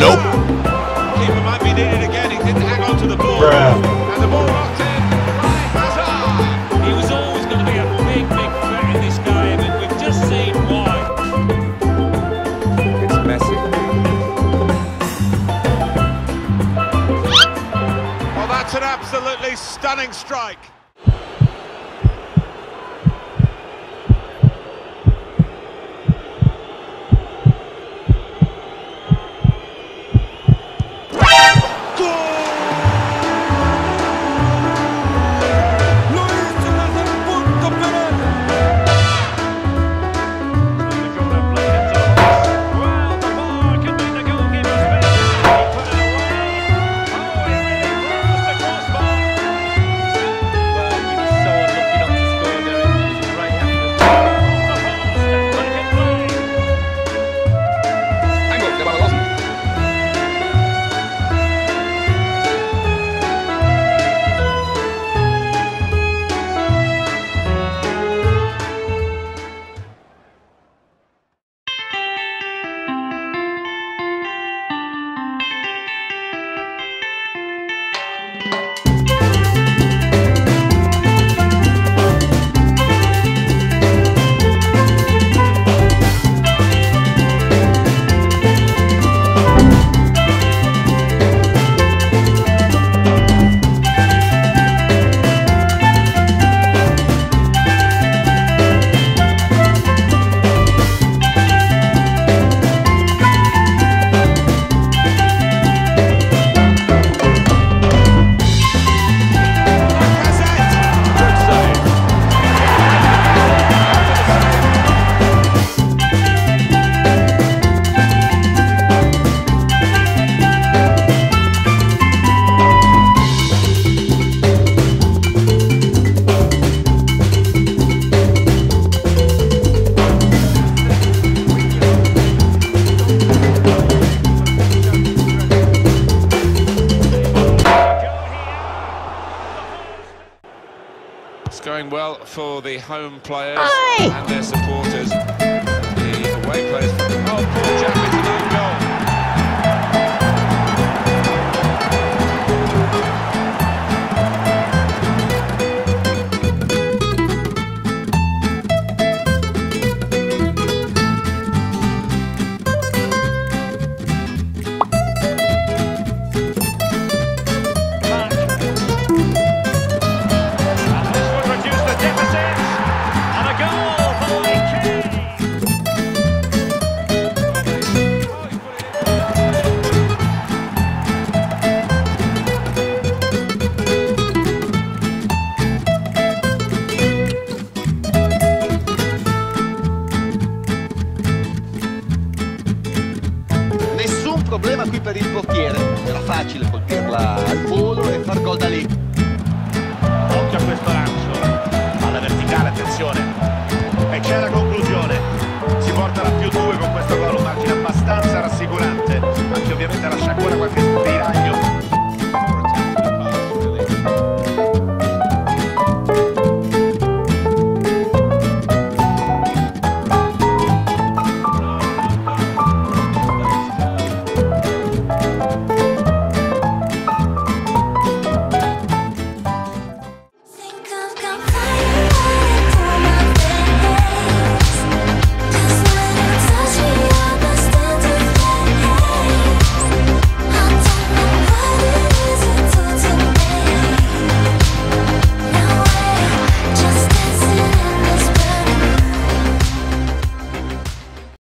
Nope. Keeper might be needed again. He didn't hang on to the ball. And the ball knocked in. Right, he was always going to be a big, big threat in this game, and we've just seen why. It's Messi. Well, that's an absolutely stunning strike. Going well for the home players and their supporters. The away players. Oh, Paul Jackman with an own goal. Problema qui per il portiere, era facile colpirla al volo e far gol da lì. Occhio a questo lancio, alla verticale, attenzione, e c'è la conclusione, si porta la +2 con questo gol, margine abbastanza rassicurante, anche ovviamente la